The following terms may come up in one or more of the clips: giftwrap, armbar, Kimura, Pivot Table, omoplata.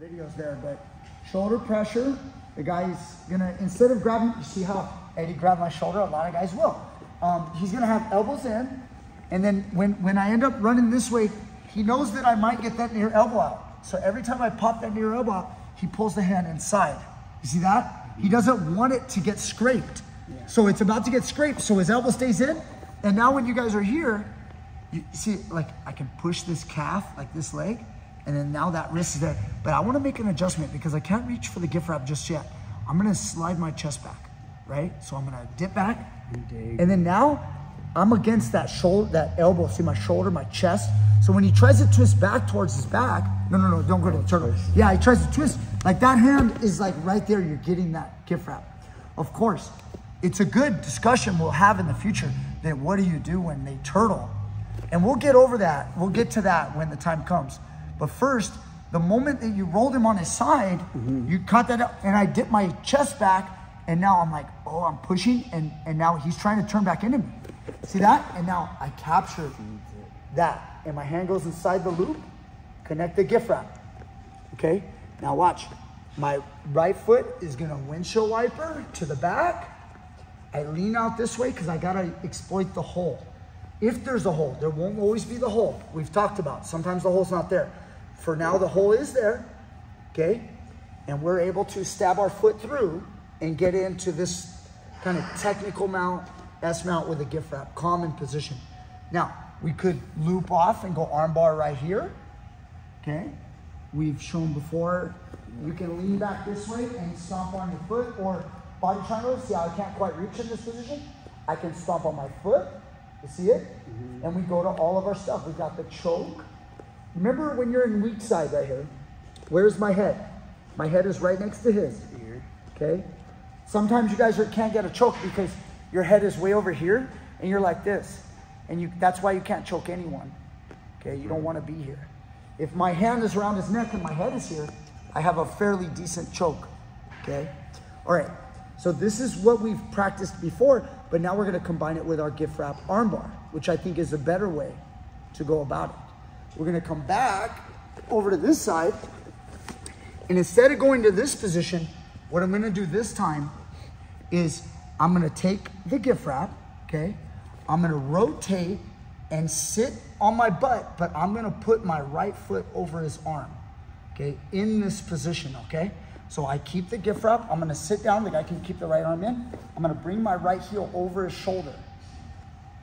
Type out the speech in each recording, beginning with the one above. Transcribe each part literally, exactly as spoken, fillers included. videos there, but shoulder pressure. The guy's gonna, instead of grabbing, you see how Eddie grabbed my shoulder? A lot of guys will. Um, he's gonna have elbows in, and then when, when I end up running this way, he knows that I might get that near elbow out. So every time I pop that near elbow out, he pulls the hand inside. You see that? He doesn't want it to get scraped. Yeah. So it's about to get scraped, so his elbow stays in, and now when you guys are here, you see, like, I can push this calf, like this leg, and then now that wrist is there. But I want to make an adjustment because I can't reach for the gift wrap just yet. I'm going to slide my chest back, right? So I'm going to dip back. And then now I'm against that shoulder, that elbow. See my shoulder, my chest. So when he tries to twist back towards his back, no, no, no, don't go to the turtle. Yeah, he tries to twist. Like that hand is like right there. You're getting that gift wrap. Of course, it's a good discussion we'll have in the future that what do you do when they turtle? And we'll get over that. We'll get to that when the time comes. But first, the moment that you rolled him on his side, mm-hmm. you caught that up, and I dipped my chest back, and now I'm like, oh, I'm pushing, and, and now he's trying to turn back into me. See that? And now I capture that, and my hand goes inside the loop, connect the gift wrap, okay? Now watch, my right foot is gonna windshield wiper to the back. I lean out this way because I gotta exploit the hole. If there's a hole, there won't always be the hole we've talked about. Sometimes the hole's not there. For now, the hole is there, okay? And we're able to stab our foot through and get into this kind of technical mount, S-mount with a gift wrap, common position. Now, we could loop off and go armbar right here, okay? We've shown before, you can lean back this way and stomp on your foot, or body triangle. See how I can't quite reach in this position? I can stomp on my foot, you see it? Mm-hmm. And we go to all of our stuff. We've got the choke. Remember when you're in weak side right here, where's my head? My head is right next to his, okay? Sometimes you guys are, can't get a choke because your head is way over here and you're like this. And you, that's why you can't choke anyone, okay? You don't wanna be here. If my hand is around his neck and my head is here, I have a fairly decent choke, okay? All right, so this is what we've practiced before, but now we're gonna combine it with our gift wrap armbar, which I think is a better way to go about it. We're gonna come back over to this side. And instead of going to this position, what I'm gonna do this time is I'm gonna take the gift wrap, okay? I'm gonna rotate and sit on my butt, but I'm gonna put my right foot over his arm, okay? In this position, okay? So I keep the gift wrap, I'm gonna sit down, the guy can keep the right arm in. I'm gonna bring my right heel over his shoulder.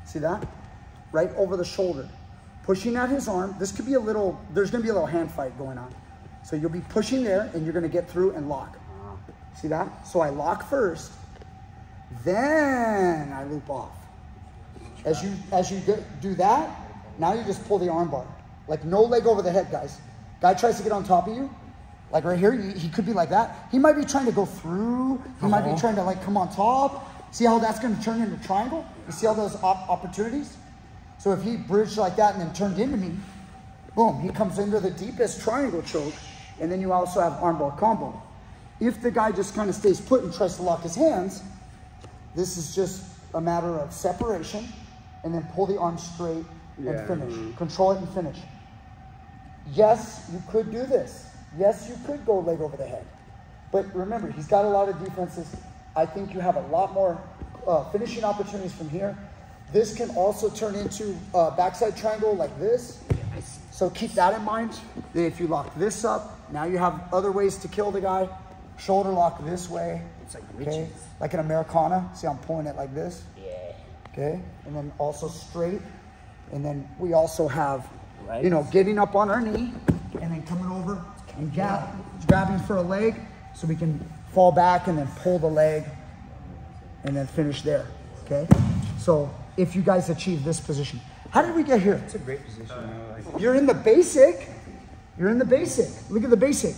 See that? Right over the shoulder. Pushing at his arm, this could be a little, there's gonna be a little hand fight going on. So you'll be pushing there and you're gonna get through and lock. See that? So I lock first, then I loop off. As you as you do that, now you just pull the arm bar. Like no leg over the head, guys. Guy tries to get on top of you, like right here, he could be like that. He might be trying to go through, he uh-huh. might be trying to like come on top. See how that's gonna turn into a triangle? You see all those op opportunities? So if he bridged like that and then turned into me, boom, he comes into the deepest triangle choke, and then you also have armbar combo. If the guy just kind of stays put and tries to lock his hands, this is just a matter of separation, and then pull the arm straight yeah. and finish. Control it and finish. Yes, you could do this. Yes, you could go leg over the head. But remember, he's got a lot of defenses. I think you have a lot more uh, finishing opportunities from here. This can also turn into a backside triangle like this. So keep that in mind. Then if you lock this up, now you have other ways to kill the guy. Shoulder lock this way. It's like okay? Like an Americana. See, I'm pulling it like this. Yeah. Okay. And then also straight. And then we also have, right. you know, getting up on our knee and then coming over and yeah. grabbing for a leg so we can fall back and then pull the leg and then finish there. Okay. So, if you guys achieve this position. How did we get here? It's a great position. Uh, You're in the basic. You're in the basic. Look at the basic.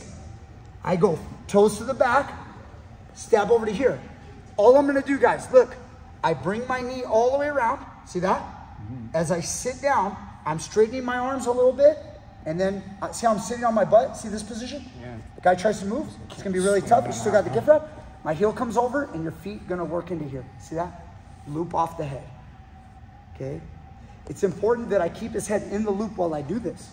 I go toes to the back, stab over to here. All I'm gonna do, guys, look, I bring my knee all the way around. See that? Mm-hmm. As I sit down, I'm straightening my arms a little bit. And then, see how I'm sitting on my butt? See this position? Yeah. The guy tries to move. It's gonna be really tough. You still got the gift wrap. My heel comes over and your feet gonna work into here. See that? Loop off the head, okay? It's important that I keep his head in the loop while I do this,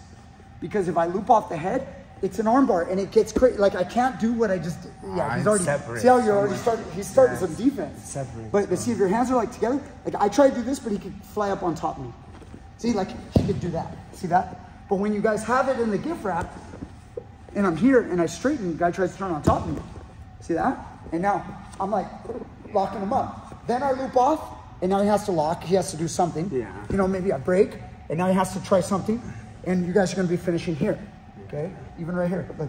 because if I loop off the head, It's an armbar, and it gets crazy. Like I can't do what I just. Did. Yeah, ah, he's already. Separate. See how you're already starting. He's starting yes. some defense. It's separate. But, but see if your hands are like together. Like I try to do this, but he could fly up on top of me. See, like he could do that. See that? But when you guys have it in the gift wrap, and I'm here and I straighten, the guy tries to turn on top of me. See that? And now I'm like locking him up. Then I loop off, and now he has to lock. He has to do something. Yeah. You know, maybe I break, and now he has to try something, and you guys are going to be finishing here. Okay, even right here, look.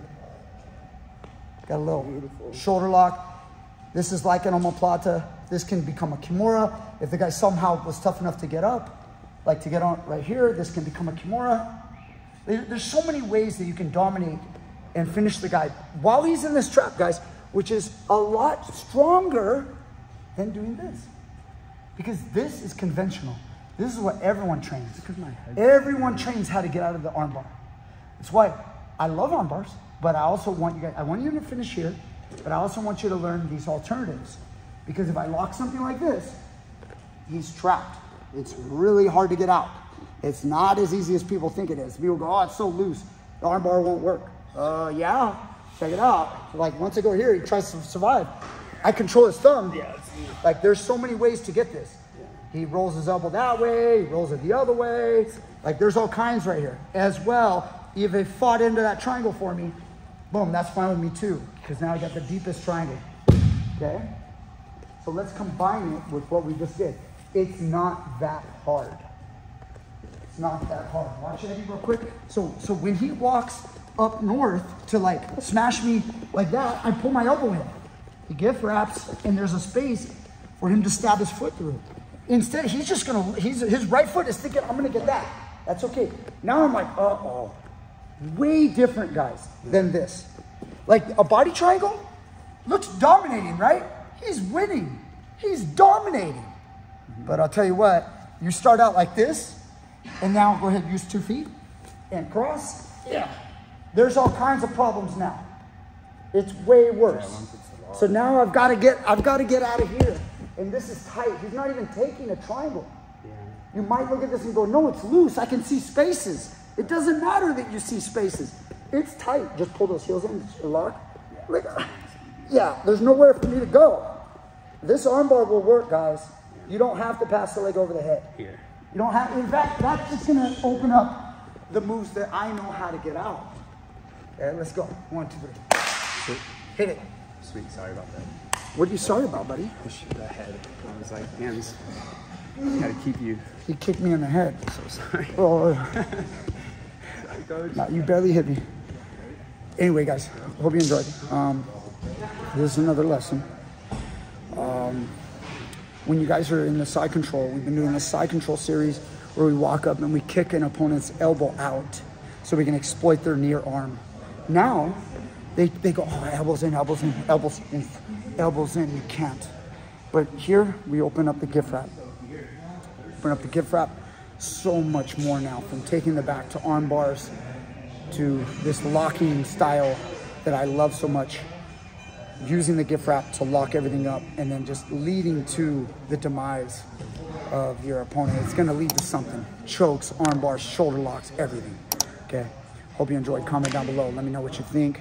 Got a little Beautiful. shoulder lock. This is like an omoplata. This can become a kimura. If the guy somehow was tough enough to get up, like to get on right here, this can become a kimura. There's so many ways that you can dominate and finish the guy while he's in this trap, guys, which is a lot stronger than doing this. Because this is conventional. This is what everyone trains. Because my head everyone trains how to get out of the armbar. That's why I love arm bars, but I also want you guys, I want you to finish here, but I also want you to learn these alternatives. Because if I lock something like this, he's trapped. It's really hard to get out. It's not as easy as people think it is. People go, oh, it's so loose. The arm bar won't work. Uh, yeah, check it out. Like once I go here, he tries to survive. I control his thumb. Yeah, like there's so many ways to get this. He rolls his elbow that way, he rolls it the other way. Like there's all kinds right here as well. If they fought into that triangle for me, boom, that's fine with me too, because now I got the deepest triangle, okay? So let's combine it with what we just did. It's not that hard. It's not that hard. Watch Eddie real quick. So, so when he walks up north to like smash me like that, I pull my elbow in. He gift wraps, and there's a space for him to stab his foot through. Instead, he's just gonna, he's, his right foot is thinking, I'm gonna get that. That's okay. Now I'm like, uh-oh. Way different, guys, than this. Like a body triangle looks dominating, right? He's winning. He's dominating. Mm-hmm. But I'll tell you what, you start out like this, and now go ahead and use two feet and cross. Yeah. There's all kinds of problems now. It's way worse. So now I've got to get I've got to get out of here. And this is tight. He's not even taking a triangle. Yeah. You might look at this and go, no, it's loose. I can see spaces. It doesn't matter that you see spaces. It's tight. Just pull those heels in, lock. Like, yeah, there's nowhere for me to go. This armbar will work, guys. You don't have to pass the leg over the head. Here. You don't have, in fact, that's just gonna open up the moves that I know how to get out. Okay, let's go. One, two, three. Sweet. Hit it. Sweet, sorry about that. What are you sorry about, buddy? I pushed the head. I was like, man, this, I gotta keep you. He kicked me in the head. I'm so sorry. Oh. No, you barely hit me. Anyway, guys, hope you enjoyed. Um, this is another lesson. Um, when you guys are in the side control, we've been doing a side control series where we walk up and we kick an opponent's elbow out so we can exploit their near arm. Now, they, they go, oh, elbows in, elbows in, elbows in, elbows in, you can't. But here, we open up the gift wrap. Open up the gift wrap. So much more now, from taking the back to arm bars to this locking style that I love so much, using the gift wrap to lock everything up and then just leading to the demise of your opponent. It's going to lead to something: chokes, arm bars, shoulder locks, everything. Okay, hope you enjoyed. Comment down below, let me know what you think,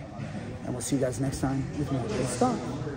and we'll see you guys next time with more good stuff.